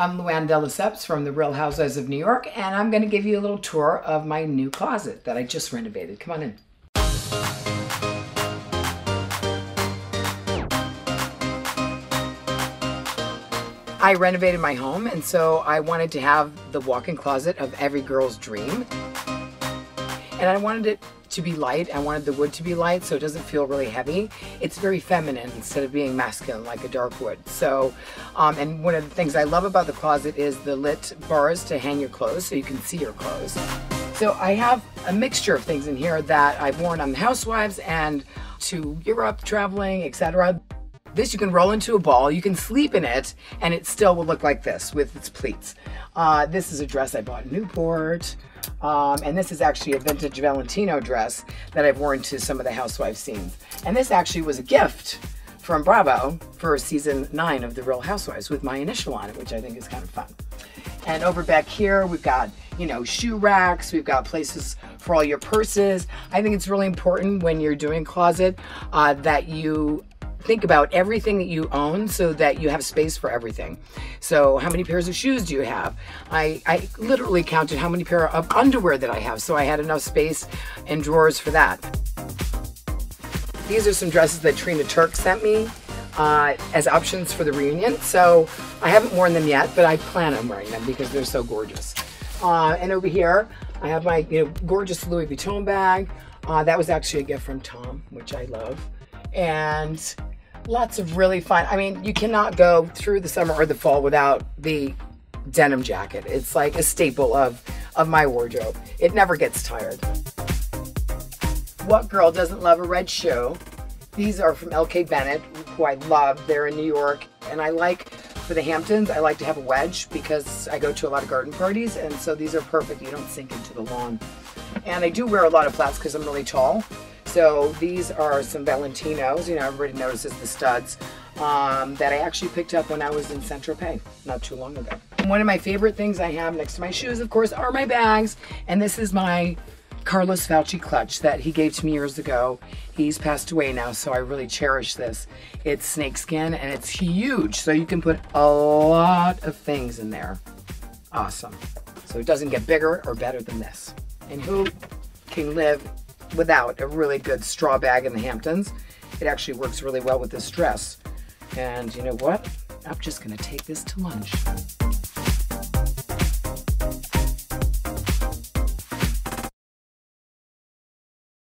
I'm Luann de Lesseps from the Real Housewives of New York, and I'm going to give you a little tour of my new closet that I just renovated. Come on in. I renovated my home, and so I wanted to have the walk-in closet of every girl's dream. And I wanted it to be light. I wanted the wood to be light so it doesn't feel really heavy. It's very feminine instead of being masculine like a dark wood. So, and one of the things I love about the closet is the lit bars to hang your clothes so you can see your clothes. So I have a mixture of things in here that I've worn on the Housewives and to Europe, traveling, etc. This you can roll into a ball, you can sleep in it, and it still will look like this with its pleats. This is a dress I bought in Newport. And this is actually a vintage Valentino dress that I've worn to some of the Housewives scenes. And this actually was a gift from Bravo for season 9 of The Real Housewives with my initial on it, which I think is kind of fun. And over back here, we've got, you know, shoe racks, we've got places for all your purses. I think it's really important when you're doing closet that you think about everything that you own so that you have space for everything. So how many pairs of shoes do you have? I literally counted how many pair of underwear that I have, so I had enough space and drawers for that. These are some dresses that Trina Turk sent me as options for the reunion. So I haven't worn them yet, but I plan on wearing them because they're so gorgeous. And over here, I have my gorgeous Louis Vuitton bag. That was actually a gift from Tom, which I love. And lots of really fun. I mean, you cannot go through the summer or the fall without the denim jacket. It's like a staple of my wardrobe. It never gets tired. What girl doesn't love a red shoe? These are from L.K. Bennett, who I love. They're in New York. And I like, for the Hamptons, I like to have a wedge because I go to a lot of garden parties. And so these are perfect. You don't sink into the lawn. And I do wear a lot of flats because I'm really tall. So these are some Valentinos, everybody notices the studs, that I actually picked up when I was in Saint-Tropez not too long ago. One of my favorite things I have next to my shoes, of course, are my bags. And this is my Carlos Falchi clutch that he gave to me years ago. He's passed away now, so I really cherish this. It's snakeskin and it's huge, so you can put a lot of things in there. Awesome. So it doesn't get bigger or better than this. And who can live without a really good straw bag in the Hamptons? It actually works really well with this dress. And you know what? I'm just gonna take this to lunch.